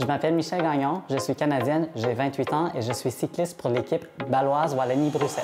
Je m'appelle Michelle Gagnon, je suis canadienne, j'ai 28 ans et je suis cycliste pour l'équipe Baloise Wallonie-Bruxelles.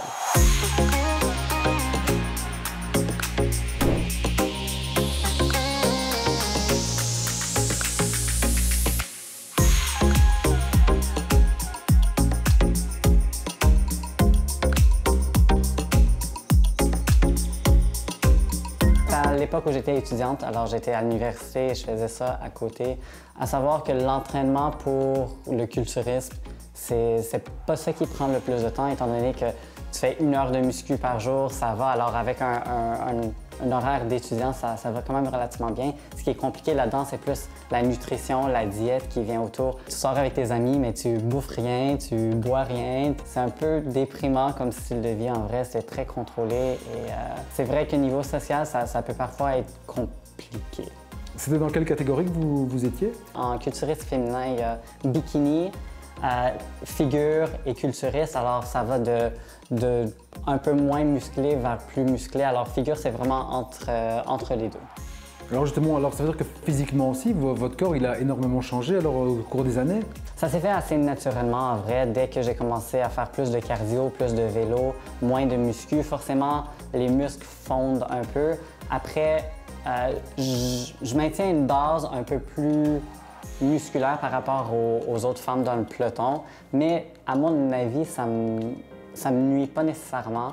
À l'époque où j'étais étudiante, alors j'étais à l'université et je faisais ça à côté, à savoir que l'entraînement pour le culturisme, c'est pas ça qui prend le plus de temps, étant donné que tu fais 1 heure de muscu par jour, ça va, alors avec un horaire d'étudiant, ça va quand même relativement bien. Ce qui est compliqué là-dedans, c'est plus la nutrition, la diète qui vient autour. Tu sors avec tes amis, mais tu bouffes rien, tu bois rien. C'est un peu déprimant comme style de vie, en vrai, c'est très contrôlé. Et c'est vrai qu'au niveau social, ça peut parfois être compliqué. C'était dans quelle catégorie que vous étiez? En culturiste féminin, il y a bikini, figure et culturiste, alors ça va de un peu moins musclé vers plus musclé. Alors figure, c'est vraiment entre les deux. Alors justement, alors ça veut dire que physiquement aussi, votre corps, il a énormément changé alors au cours des années? Ça s'est fait assez naturellement, en vrai. Dès que j'ai commencé à faire plus de cardio, plus de vélo, moins de muscu, forcément, les muscles fondent un peu. Après, je maintiens une base un peu plus musculaire par rapport aux autres femmes dans le peloton, mais à mon avis, ça me nuit pas nécessairement.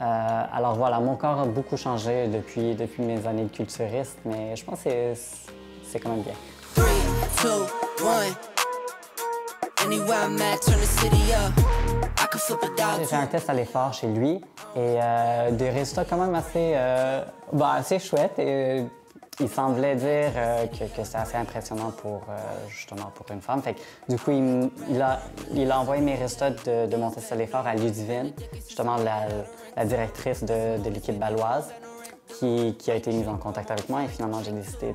Alors voilà, mon corps a beaucoup changé depuis mes années de culturiste, mais je pense que c'est quand même bien. 3, 2, 1. Anywhere I'm at, turn the city up. I can flip it out. J'ai fait un test à l'effort chez lui et des résultats quand même assez chouettes. Et il semblait dire que c'était assez impressionnant justement pour une femme. Fait que, du coup, il a envoyé mes résultats de mon test à l'effort à Ludivine, justement la directrice de l'équipe baloise, qui a été mise en contact avec moi. Et finalement, j'ai décidé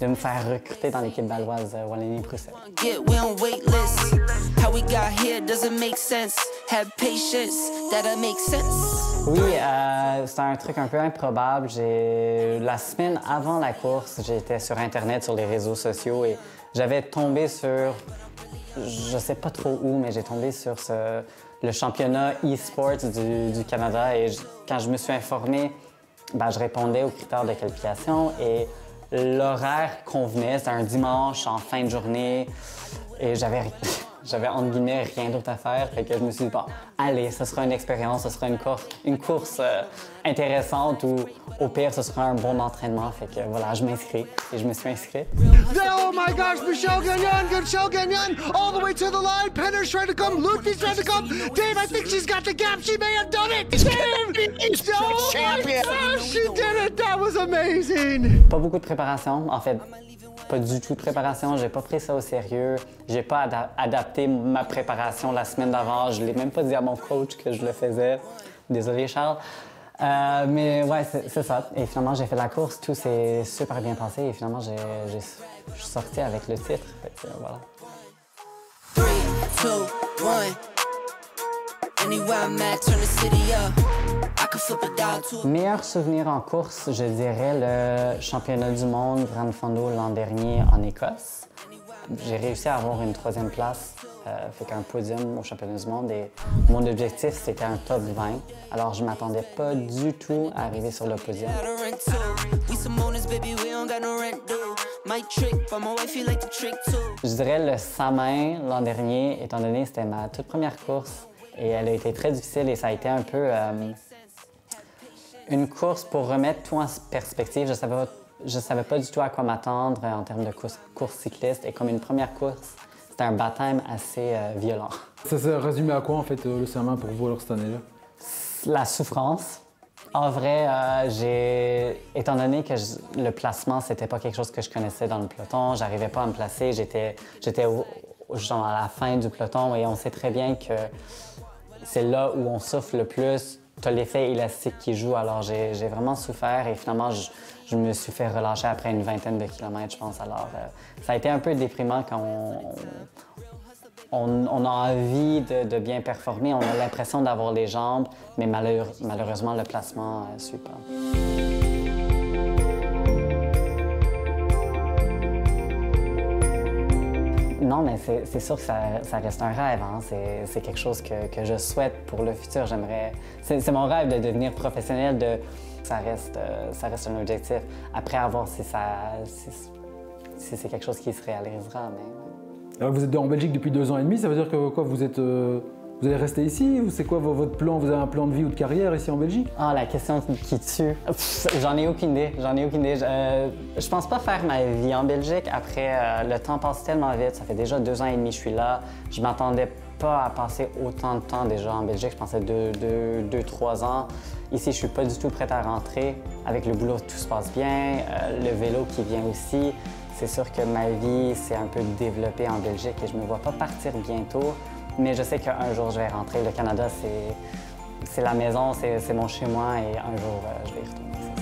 de me faire recruter dans l'équipe baloise Wallonie-Bruxelles. Oui, c'était un truc un peu improbable. La semaine avant la course, j'étais sur Internet, sur les réseaux sociaux, et j'avais tombé sur, je sais pas trop où, mais j'ai tombé sur le championnat e-sports du Canada. Et quand je me suis informé, je répondais aux critères de qualification et l'horaire convenait. C'était un dimanche en fin de journée et j'avais entre guillemets rien d'autre à faire, fait que je me suis dit, bon, allez, ce sera une expérience, ce sera une course intéressante, ou au pire, ce sera un bon entraînement, fait que voilà, je m'inscris et je me suis inscrit. Oh my gosh, Michelle Gagnon, all the way to the line, Penner's trying to come, Luffy's trying to come, Dave, I think she's got the gap, she may have done it, Dave! She's the champion! She did it, that was amazing! Pas beaucoup de préparation, en fait. Pas du tout de préparation, j'ai pas pris ça au sérieux, j'ai pas adapté ma préparation la semaine d'avant, je l'ai même pas dit à mon coach que je le faisais. Désolé Charles. Mais ouais, c'est ça. Et finalement, j'ai fait la course, tout s'est super bien passé et finalement, je suis sorti avec le titre. Fait que, voilà. 3, 2, 1. Anywhere I'm at, turn the city up. Meilleur souvenir en course, je dirais le championnat du monde Grand Fondo l'an dernier en Écosse. J'ai réussi à avoir une 3e place, fait qu'un podium au championnat du monde, et mon objectif c'était un top 20. Alors je m'attendais pas du tout à arriver sur le podium. Je dirais le Samyn l'an dernier, étant donné que c'était ma toute première course et elle a été très difficile et ça a été un peu une course pour remettre tout en perspective. Je savais pas du tout à quoi m'attendre en termes de course cycliste, et comme une première course, c'était un baptême assez violent. Ça s'est résumé à quoi en fait le Samyn pour vous alors cette année-là? La souffrance. En vrai, étant donné que le placement, c'était pas quelque chose que je connaissais dans le peloton, j'arrivais pas à me placer, j'étais genre à la fin du peloton, et on sait très bien que c'est là où on souffle le plus. T'as l'effet élastique qui joue, alors j'ai vraiment souffert et finalement je me suis fait relâcher après une 20aine de kilomètres, je pense. Alors ça a été un peu déprimant quand on a envie de bien performer, on a l'impression d'avoir les jambes, mais malheureusement le placement ne suit pas. Non, mais c'est sûr que ça reste un rêve. Hein? C'est quelque chose que je souhaite pour le futur. J'aimerais... C'est mon rêve de devenir professionnel. De... Ça reste un objectif. Après, à voir si c'est quelque chose qui se réalisera. Mais... Alors, vous êtes en Belgique depuis 2 ans et demi. Ça veut dire que quoi, vous allez rester ici? Ou c'est quoi votre plan? Vous avez un plan de vie ou de carrière ici en Belgique? Ah, la question qui tue. J'en ai aucune idée. J'en ai aucune idée. Je pense pas faire ma vie en Belgique. Après, le temps passe tellement vite. Ça fait déjà 2 ans et demi que je suis là. Je m'attendais pas à passer autant de temps déjà en Belgique. Je pensais 2, 3 ans. Ici, je suis pas du tout prête à rentrer. Avec le boulot, tout se passe bien. Le vélo qui vient aussi. C'est sûr que ma vie s'est un peu développée en Belgique et je me vois pas partir bientôt. Mais je sais qu'un jour, je vais rentrer. Le Canada, c'est la maison, c'est mon chez-moi et un jour, je vais y retourner.